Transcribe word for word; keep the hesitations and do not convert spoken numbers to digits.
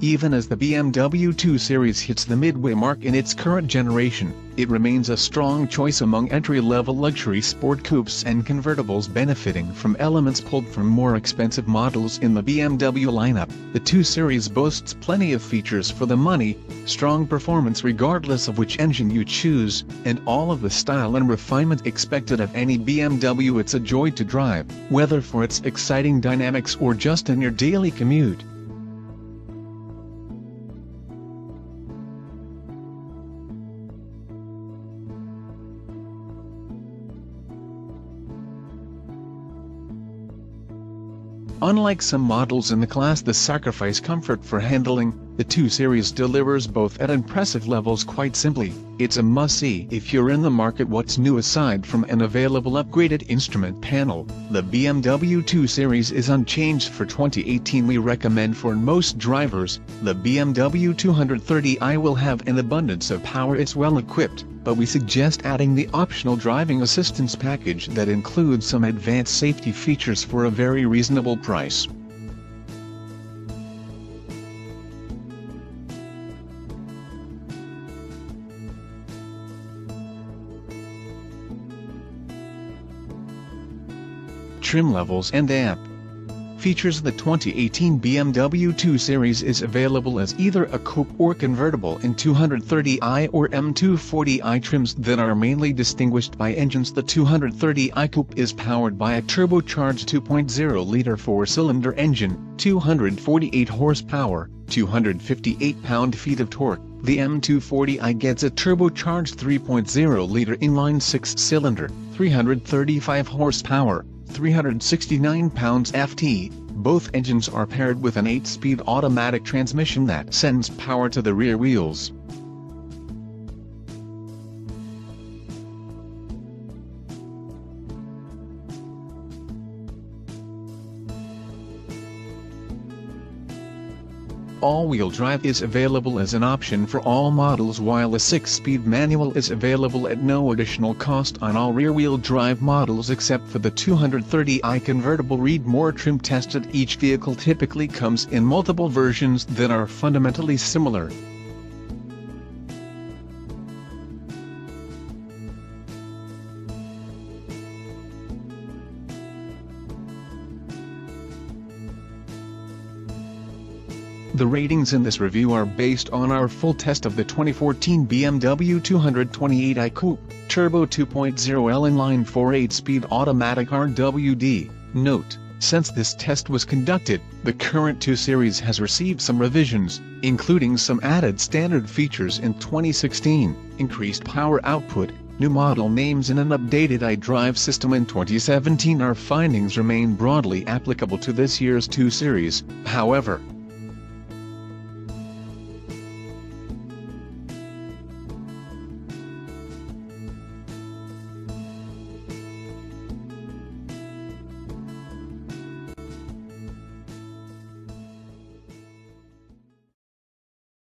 Even as the B M W two series hits the midway mark in its current generation, it remains a strong choice among entry-level luxury sport coupes and convertibles benefiting from elements pulled from more expensive models in the B M W lineup. The two series boasts plenty of features for the money, strong performance regardless of which engine you choose, and all of the style and refinement expected of any B M W. It's a joy to drive, whether for its exciting dynamics or just in your daily commute. Unlike some models in the class that sacrifice comfort for handling, the two series delivers both at impressive levels. Quite simply, it's a must-see if you're in the market. What's new? Aside from an available upgraded instrument panel, the B M W two series is unchanged for twenty eighteen. We recommend for most drivers, the B M W two thirty i will have an abundance of power. It's well equipped, but we suggest adding the optional driving assistance package that includes some advanced safety features for a very reasonable price. Trim levels and amp features. The twenty eighteen B M W two series is available as either a coupe or convertible in two thirty i or M two forty i trims that are mainly distinguished by engines. The two thirty i coupe is powered by a turbocharged two point oh liter four-cylinder engine, two hundred forty-eight horsepower, two hundred fifty-eight pound-feet of torque. The M two forty i gets a turbocharged three point oh liter inline six-cylinder, three hundred thirty-five horsepower, three hundred sixty-nine pounds-feet. Both engines are paired with an eight-speed automatic transmission that sends power to the rear wheels. All-wheel drive is available as an option for all models, while a six-speed manual is available at no additional cost on all rear-wheel drive models except for the two thirty i convertible. Read more. Trim tested. Each vehicle typically comes in multiple versions that are fundamentally similar. The ratings in this review are based on our full test of the twenty fourteen B M W two twenty-eight i Coupe, Turbo two point oh L inline four eight-speed automatic R W D. Note, since this test was conducted, the current two series has received some revisions, including some added standard features in twenty sixteen, increased power output, new model names and an updated iDrive system in twenty seventeen. Our findings remain broadly applicable to this year's two series, however.